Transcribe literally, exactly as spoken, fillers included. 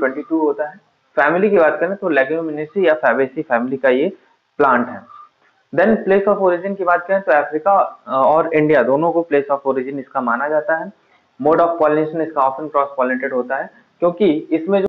बाईस होता है। फैमिली की बात करें तो लेग्यूमिनेसी या फैबेसी फैमिली का ये प्लांट है। देन प्लेस ऑफ ओरिजिन की बात करें तो अफ्रीका और इंडिया दोनों को प्लेस ऑफ ओरिजिन इसका माना जाता है। मोड ऑफ पॉलिनेशन इसका ऑफन क्रॉस पॉलिनेटेड होता है, क्योंकि इसमें